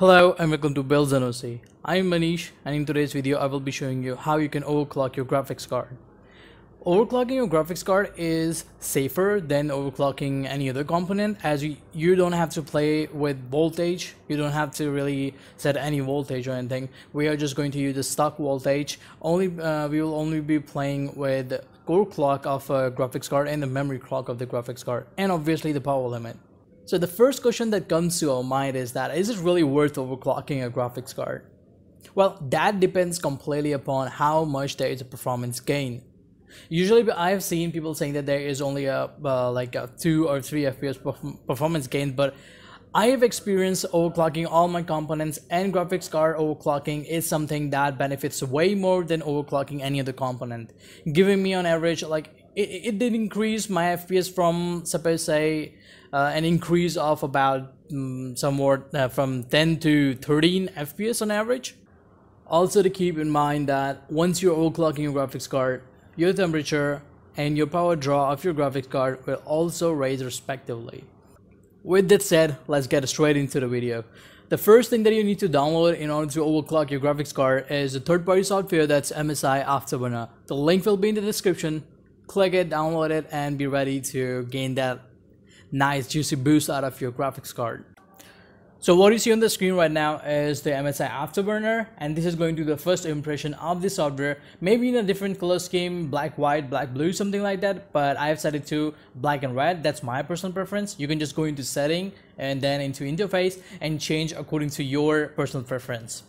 Hello and welcome to Builds and OC. I'm Manish, and in today's video I will be showing you how you can overclock your graphics card. Overclocking your graphics card is safer than overclocking any other component, as you don't have to play with voltage. You don't have to really set any voltage or anything. We are just going to use the stock voltage. We will only be playing with the core clock of a graphics card and the memory clock of the graphics card, and obviously the power limit. So the first question that comes to our mind is that, is it really worth overclocking a graphics card? Well, that depends completely upon how much there is a performance gain. Usually I have seen people saying that there is only a 2 or 3 FPS performance gain, but I have experienced overclocking all my components, and graphics card overclocking is something that benefits way more than overclocking any other component, giving me on average like it did increase my FPS from, suppose say, an increase of about from 10 to 13 FPS on average. Also, to keep in mind that once you're overclocking your graphics card, your temperature and your power draw of your graphics card will also raise respectively. With that said, let's get straight into the video. The first thing that you need to download in order to overclock your graphics card is a third-party software, that's MSI Afterburner. The link will be in the description. Click it, download it, and be ready to gain that nice juicy boost out of your graphics card. So what you see on the screen right now is the MSI Afterburner, and this is going to be the first impression of the software. Maybe in a different color scheme, black, white, black, blue, something like that, but I have set it to black and red. That's my personal preference. You can just go into setting and then into interface and change according to your personal preference.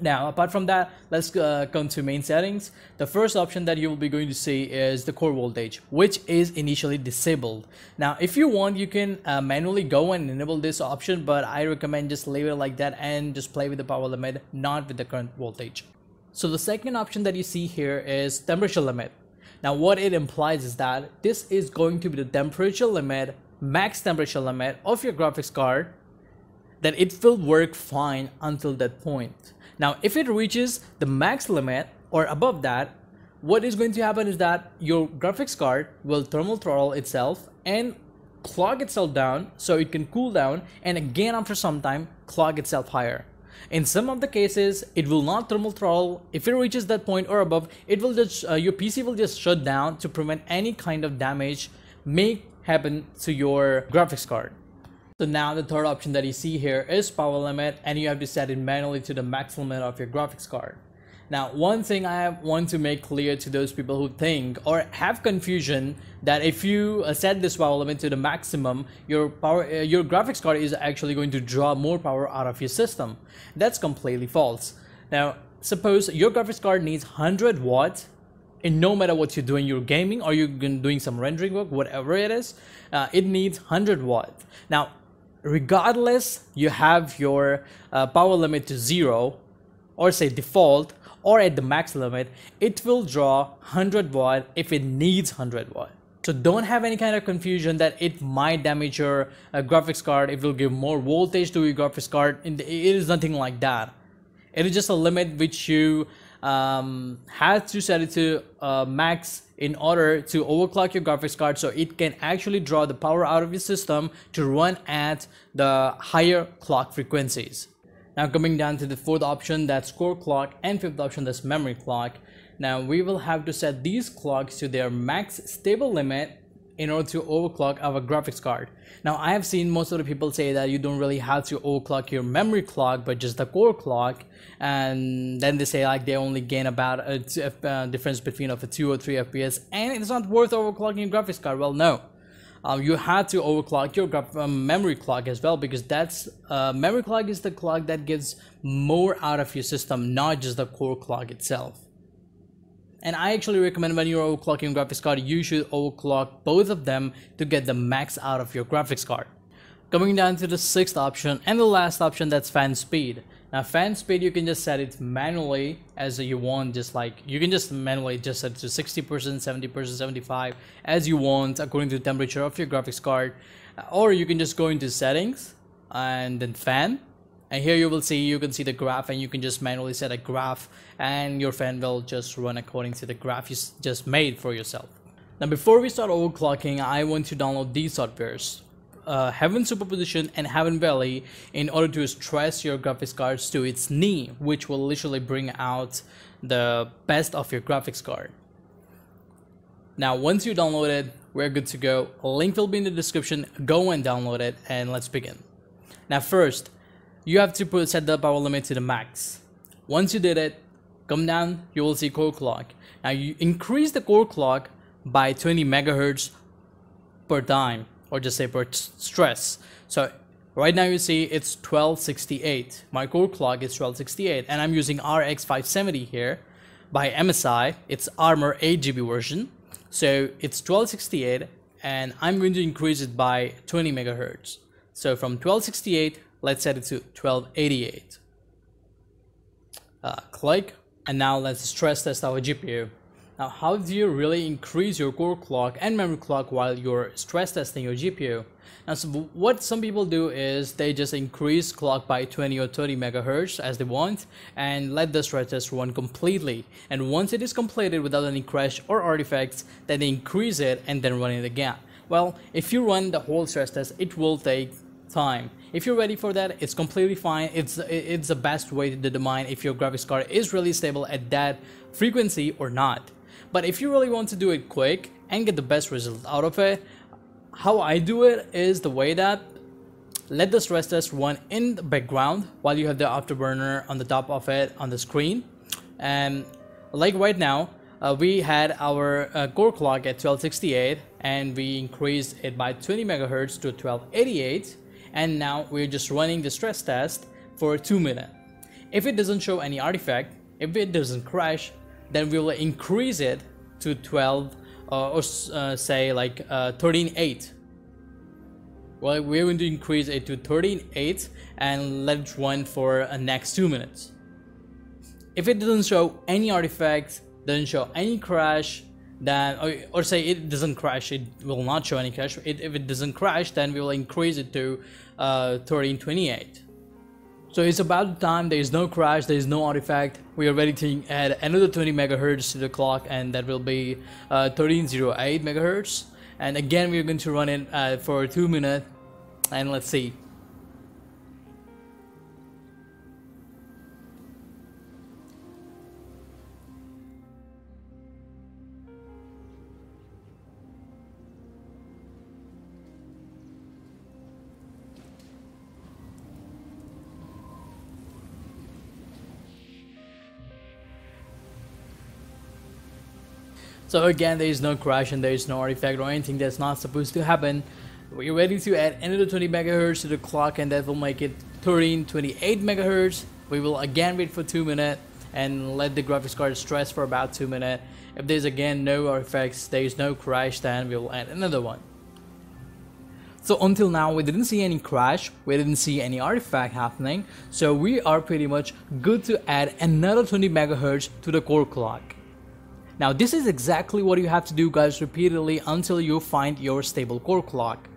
Now, apart from that, let's come to main settings. The first option that you will be going to see is the core voltage, which is initially disabled. Now, if you want, you can manually go and enable this option, but I recommend just leave it like that and just play with the power limit, not with the current voltage. So the second option that you see here is temperature limit. Now, what it implies is that this is going to be the temperature limit, max temperature limit of your graphics card, that it will work fine until that point. Now, if it reaches the max limit or above that, what is going to happen is that your graphics card will thermal throttle itself and clog itself down so it can cool down, and again after some time clog itself higher. In some of the cases, it will not thermal throttle. If it reaches that point or above, it will just your PC will just shut down to prevent any kind of damage may happen to your graphics card. So now the third option that you see here is power limit, and you have to set it manually to the max limit of your graphics card. Now, one thing I want to make clear to those people who think or have confusion that if you set this power limit to the maximum, your graphics card is actually going to draw more power out of your system. That's completely false. Now, suppose your graphics card needs 100 watts. And no matter what you're doing, you're gaming or you're doing some rendering work, whatever it is, it needs 100 watts. Now, regardless, you have your power limit to 0, or say default, or at the max limit, it will draw 100 watt if it needs 100 watt. So don't have any kind of confusion that it might damage your graphics card. It will give more voltage to your graphics card. It is nothing like that. It is just a limit which you have to set it to max in order to overclock your graphics card, so it can actually draw the power out of your system to run at the higher clock frequencies. Now, coming down to the fourth option, that's core clock, and fifth option, that's memory clock. Now, we will have to set these clocks to their max stable limit in order to overclock our graphics card. Now, I have seen most of the people say that you don't really have to overclock your memory clock, but just the core clock, and then they say like they only gain about a difference between of a 2 or 3 FPS, and it's not worth overclocking your graphics card. Well, no, you have to overclock your memory clock as well, because that's memory clock is the clock that gives more out of your system, not just the core clock itself. And I actually recommend when you're overclocking your graphics card, you should overclock both of them to get the max out of your graphics card. Coming down to the sixth option and the last option, that's fan speed. Now, fan speed, you can just set it manually as you want, just like you can just manually just set it to 60%, 70%, 75% as you want according to the temperature of your graphics card, or you can just go into settings and then fan. And here you will see, you can see the graph, and you can just manually set a graph, and your fan will just run according to the graph you just made for yourself. Now, before we start overclocking, I want to download these softwares. Heaven Superposition and Heaven Valley in order to stress your graphics cards to its knee, which will literally bring out the best of your graphics card. Now, once you download it, we're good to go. Link will be in the description. Go and download it, and let's begin. Now, first, you have to set the power limit to the max. Once you did it, come down, you will see core clock. Now, you increase the core clock by 20 megahertz per time, or just say per stress. So right now you see it's 1268. My core clock is 1268, and I'm using RX 570 here by MSI. It's ARMOR 8GB version. So it's 1268, and I'm going to increase it by 20 megahertz. So from 1268, let's set it to 1288. Click, and now let's stress test our GPU. Now, how do you really increase your core clock and memory clock while you're stress testing your GPU? Now, so what some people do is they just increase clock by 20 or 30 megahertz as they want and let the stress test run completely. And once it is completed without any crash or artifacts, then they increase it and then run it again. Well, if you run the whole stress test, it will take time. If you're ready for that, it's completely fine. It's the best way to determine if your graphics card is really stable at that frequency or not. But if you really want to do it quick and get the best result out of it, how I do it is the way that let the stress test run in the background while you have the afterburner on the top of it on the screen. And like right now, we had our core clock at 1268 and we increased it by 20 megahertz to 1288, and now we're just running the stress test for 2 minutes. If it doesn't show any artifact, if it doesn't crash, then we will increase it to 13.8. Well, we're going to increase it to 13.8 and let it run for the next 2 minutes. If it doesn't show any artifacts, doesn't show any crash, then or say it doesn't crash, it will not show any crash. If it doesn't crash, then we will increase it to 13.28. So it's about the time. There is no crash, there is no artifact. We are ready to add another 20 megahertz to the clock, and that will be 1308 megahertz. And again, we are going to run it for 2 minutes, and let's see. So again, there is no crash and there is no artifact or anything that's not supposed to happen. We're ready to add another 20 megahertz to the clock, and that will make it 1328 megahertz. We will again wait for 2 minutes and let the graphics card stress for about 2 minutes. If there's again no artifacts, there is no crash, then we will add another one. So until now, we didn't see any crash, we didn't see any artifact happening. So we are pretty much good to add another 20 megahertz to the core clock. Now, this is exactly what you have to do, guys, repeatedly until you find your stable core clock.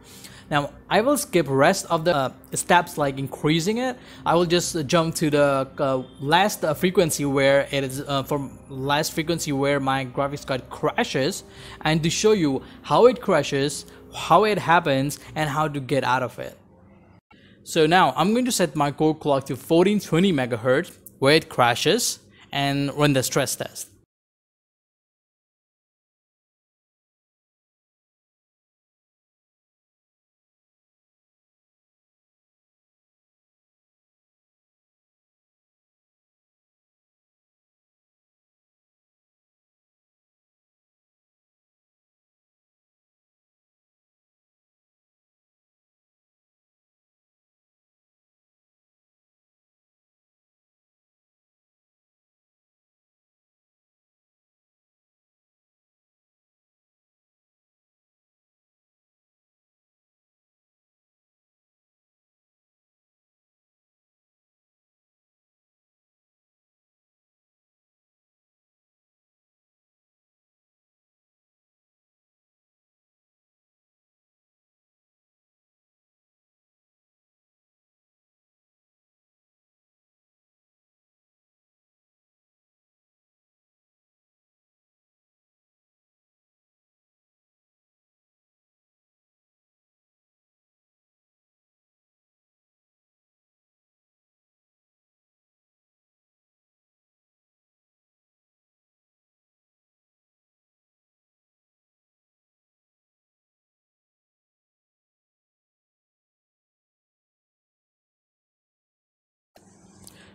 Now, I will skip rest of the steps like increasing it. I will just jump to the last frequency where it is from last frequency where my graphics card crashes, and to show you how it crashes, how it happens, and how to get out of it. So now I'm going to set my core clock to 1420 megahertz where it crashes and run the stress test.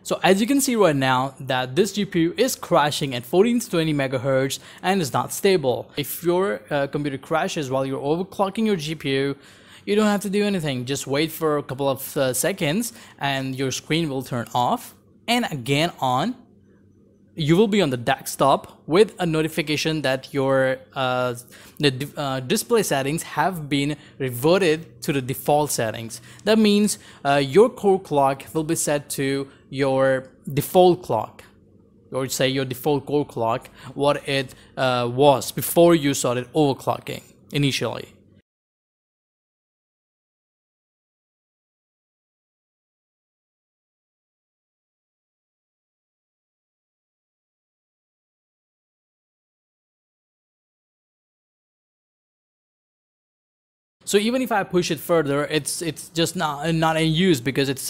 So as you can see right now that this GPU is crashing at 14 to 20 MHz and is not stable. If your computer crashes while you're overclocking your GPU, you don't have to do anything. Just wait for a couple of seconds and your screen will turn off and again on. You will be on the desktop with a notification that your display settings have been reverted to the default settings. That means your core clock will be set to your default clock, or say your default core clock, what it was before you started overclocking initially. So even if I push it further, it's just not in use because it's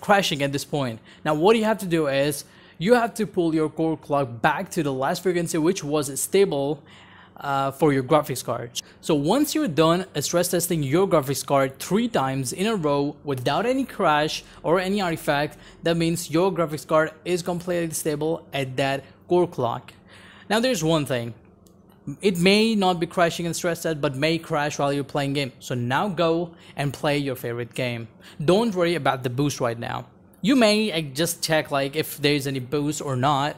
crashing at this point. Now what you have to do is you have to pull your core clock back to the last frequency which was stable for your graphics card. So once you're done stress testing your graphics card 3 times in a row without any crash or any artifact, that means your graphics card is completely stable at that core clock. Now there's one thing. It may not be crashing in stress test, but may crash while you're playing game. So now go and play your favorite game. Don't worry about the boost right now. You may just check like if there's any boost or not.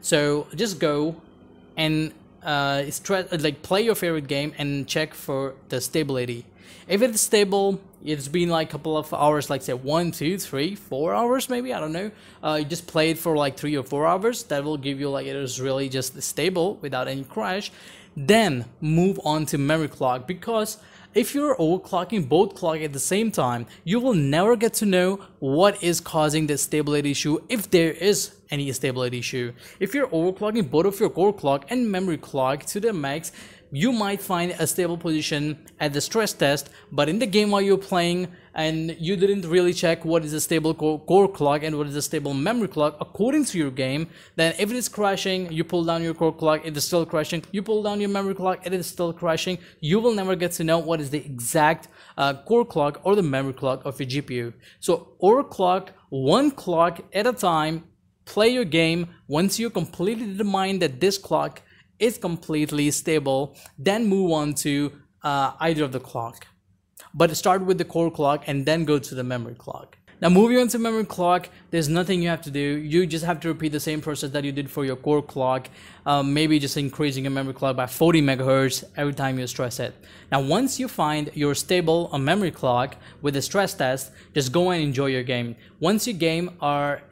So just go and play your favorite game and check for the stability. If it's stable, it's been like a couple of hours, like say 1, 2, 3, 4 hours maybe, I don't know. You just play it for like 3 or 4 hours. That will give you like it is really just stable without any crash. Then move on to memory clock, because if you're overclocking both clocks at the same time, you will never get to know what is causing the stability issue, if there is any stability issue. If you're overclocking both of your core clock and memory clock to the max, you might find a stable position at the stress test, but in the game while you're playing and you didn't really check what is a stable core clock and what is a stable memory clock according to your game, then if it is crashing, you pull down your core clock, it is still crashing, you pull down your memory clock, it is still crashing. You will never get to know what is the exact core clock or the memory clock of your GPU. So overclock one clock at a time, play your game. Once you completely determine that this clock is completely stable, then move on to either of the clock, but start with the core clock and then go to the memory clock. Now moving on to memory clock, there's nothing you have to do. You just have to repeat the same process that you did for your core clock, maybe just increasing your memory clock by 40 MHz every time you stress it. Now once you find your stable memory clock with a stress test, just go and enjoy your game. Once your game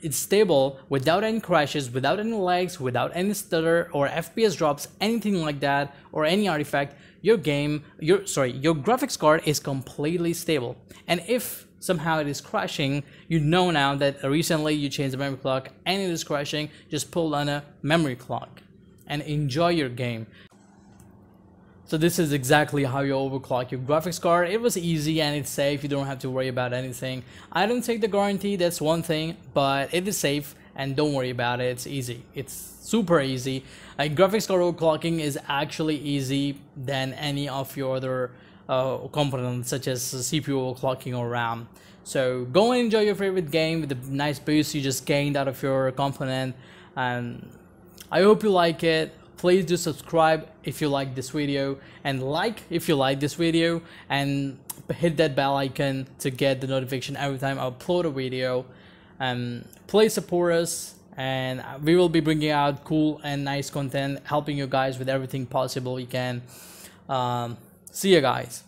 is stable without any crashes, without any lags, without any stutter or FPS drops, anything like that, or any artifact, your graphics card is completely stable. And if somehow it is crashing, you know now that recently you changed the memory clock and it is crashing, just pull down a memory clock and enjoy your game. So this is exactly how you overclock your graphics card. It was easy and it's safe. You don't have to worry about anything. I don't take the guarantee, that's one thing, but it is safe and don't worry about it. It's easy. It's super easy. Like graphics card overclocking is actually easy than any of your other components such as CPU overclocking or RAM. So go and enjoy your favorite game with the nice boost you just gained out of your component, and I hope you like it. Please do subscribe if you like this video, and hit that bell icon to get the notification every time I upload a video. Please support us, and we will be bringing out cool and nice content, helping you guys with everything possible we can. See you guys.